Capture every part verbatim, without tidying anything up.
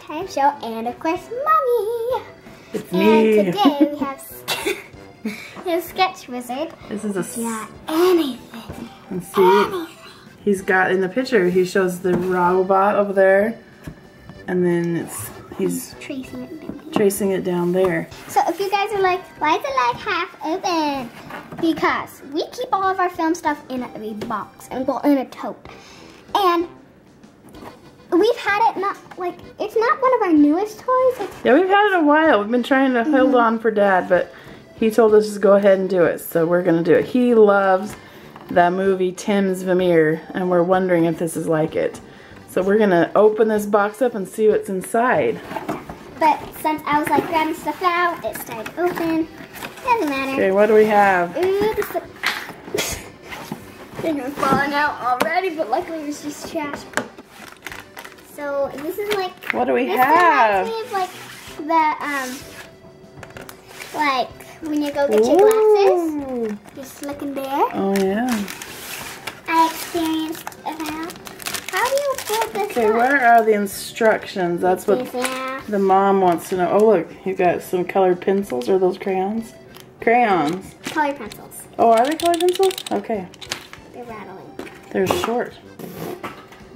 Time Show, and of course, Mommy. It's and me. And today we have the Sketch Wizard. This is a yeah anything. Let's see, anything. He's got in the picture. He shows the robot over there, and then it's he's I'm tracing it down here. tracing it down there. So if you guys are like, why is it like half open? Because we keep all of our film stuff in a box and well in a tote, and we've had it not like it's not one of our newest toys. It's yeah, we've had it a while. We've been trying to hold mm-hmm. on for Dad, but he told us to go ahead and do it, so we're gonna do it. He loves the movie Tim's Vermeer, and we're wondering if this is like it. So we're gonna open this box up and see what's inside. But since I was like grabbing stuff out, it started open. Doesn't matter. Okay, what do we have? Ooh, this is things falling out already, but luckily it was just trash. So this is like what do we this have? This reminds me of like the um like when you go get Ooh. your glasses. Just looking there. Oh yeah. I experienced about how do you build this? Okay, up? Where are the instructions? That's what yeah. the mom wants to know. Oh look, you got some colored pencils or those crayons? Crayons. Colored pencils. Oh, are they colored pencils? Okay. They're rattling. They're short.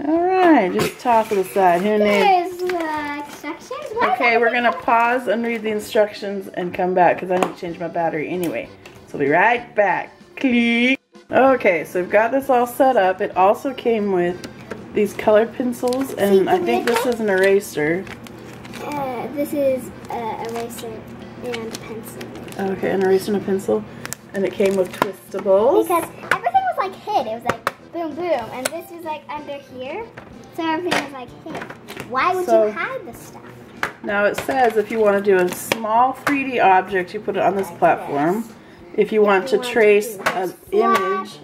Alright, just toss it aside. Here There's the uh, instructions. Why okay, we're going to pause and read the instructions and come back because I need to change my battery anyway. So we'll be right back. Click. Okay, so we've got this all set up. It also came with these colored pencils, and I think this is an eraser. Uh, this is an eraser and a pencil. Okay, an eraser and a pencil. And it came with twistables. Because everything was like hid. It was like boom, boom, and this is like under here, so everything is like hidden. Why would so, you hide this stuff? Now it says if you want to do a small three D object, you put it on this like platform. This. If you if want you to want trace to an flash, image,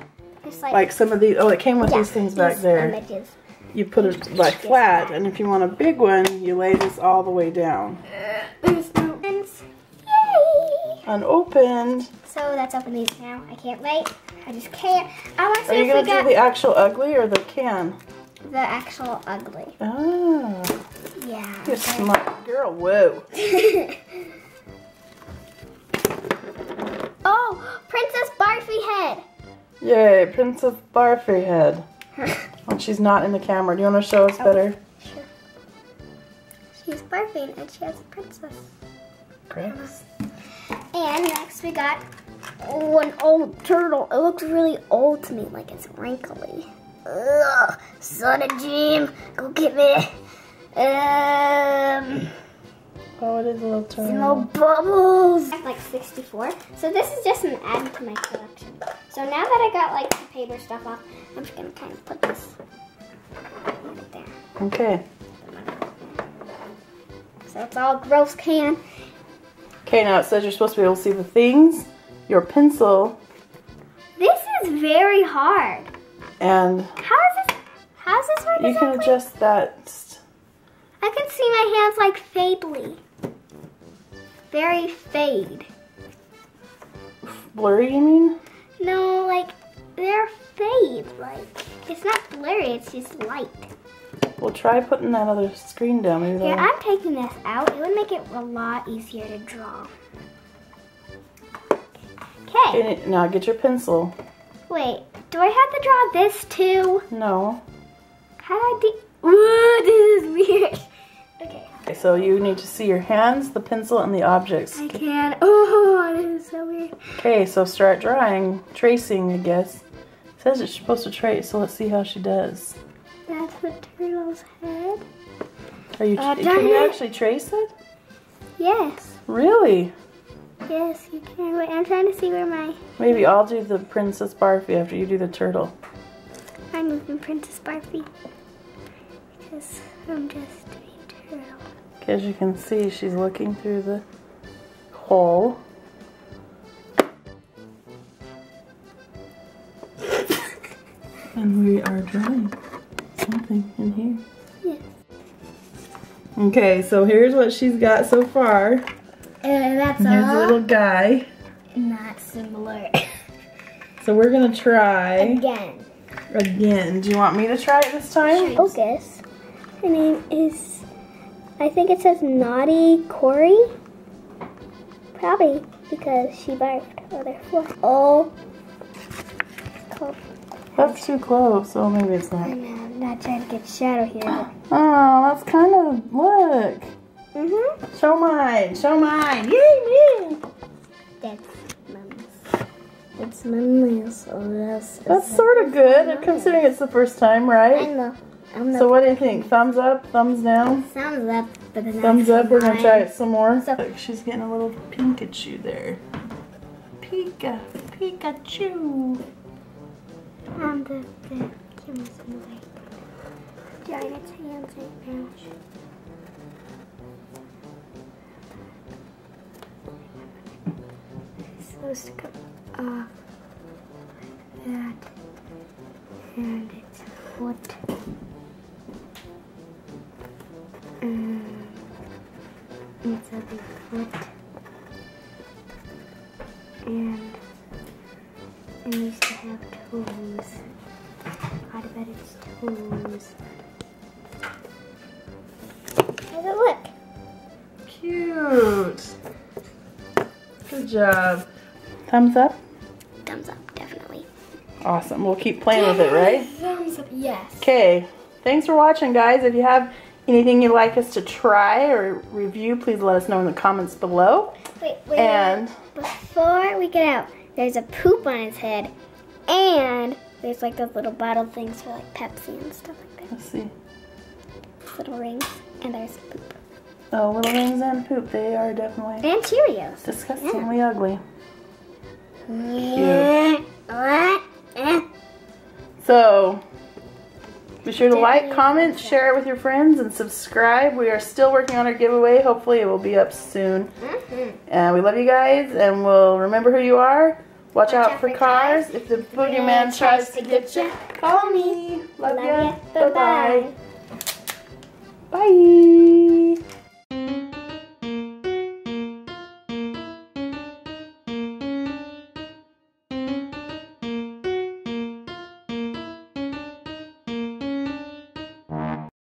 like, like some of these, oh, it came with yeah, these things back there. Images. You put it like flat, and if you want a big one, you lay this all the way down. Uh, opens. Yay! Unopened. So let's open these now. I can't wait. I just can't. I want to see Are you if gonna do the actual ugly or the can? The actual ugly. Oh. Yeah. You're a smart girl. Whoa. Oh, Princess Barfy Head. Yay, Princess Barfy Head. Oh, she's not in the camera. Do you want to show us oh, better? Sure. She's barfing and she has a princess. Great. And next we got. Oh, an old turtle. It looks really old to me, like it's wrinkly. Ugh, son of Jim, go get me. Um, oh, it is a little turtle. Some old bubbles. I have like sixty-four. So this is just an add to my collection. So now that I got like the paper stuff off, I'm just gonna kind of put this right there. Okay. So it's all gross can. Okay, now it says you're supposed to be able to see the things. Your pencil. This is very hard. And how is this? How is this hard? You exactly? can adjust that. I can see my hands like faintly, very fade. Blurry, you mean? No, like they're fade. Like it's not blurry. It's just light. Well, try putting that other screen down. Maybe Here, I'm taking this out. It would make it a lot easier to draw. Okay. Now get your pencil. Wait, do I have to draw this too? No. How do I do? Ooh, this is weird. Okay. Okay. So you need to see your hands, the pencil, and the objects. I can. Oh, this is so weird. Okay, so start drawing, tracing, I guess. It says it's supposed to trace, so let's see how she does. That's the turtle's head. Are you? Uh, can you actually trace it? Yes. Really? Yes, you can. Wait, I'm trying to see where my... Maybe I'll do the Princess Barfy after you do the turtle. I'm moving Princess Barfy. Because I'm just a turtle. As you can see, she's looking through the hole. And we are drawing something in here. Yes. Okay, so here's what she's got so far. And that's and here's a little guy. Not similar. So we're gonna try again. Again. Do you want me to try it this time? Focus. Her name is I think it says Naughty Cory. Probably because she barfed on their floor. Oh. Cool. That's too close, so maybe it's not. I know, I'm not trying to get shadow here. But... oh, that's kind of, look. Mm-hmm. Show mine, show mine. Yay, me. That's Mama's. That's Mama's. Oh, that's, that's, that's sort of good, mama's. Considering it's the first time, right? I know. I'm so what do you think? Thumbs up? Thumbs down? Thumbs up. But thumbs up. We're going to try it some more. So look, she's getting a little Pikachu there. Pika. Pikachu. And the, the humans in white. Giant's hands right now. It's supposed to come off like that. And it's what? It's a big foot. And it needs to have toes. I forgot about its toes. How's it look? Cute. Good job. Thumbs up? Thumbs up, definitely. Awesome. We'll keep playing with it, right? Thumbs up, yes. Okay. Thanks for watching, guys. If you have anything you'd like us to try or review, please let us know in the comments below. Wait, wait, and before we get out, there's a poop on his head, and there's like those little bottle things for like Pepsi and stuff like that. Let's see. Little rings, and there's poop. Oh, little rings and poop. They are definitely. And Cheerios. Disgustingly yeah. ugly. Yeah. What? Yeah. So. Be sure to like, comment, share it with your friends, and subscribe. We are still working on our giveaway. Hopefully it will be up soon. Mm-hmm. And we love you guys, and we'll remember who you are. Watch, Watch out, out for cars. cars. If the boogeyman tries to get you, call me. Love, love ya. Bye-bye. Bye.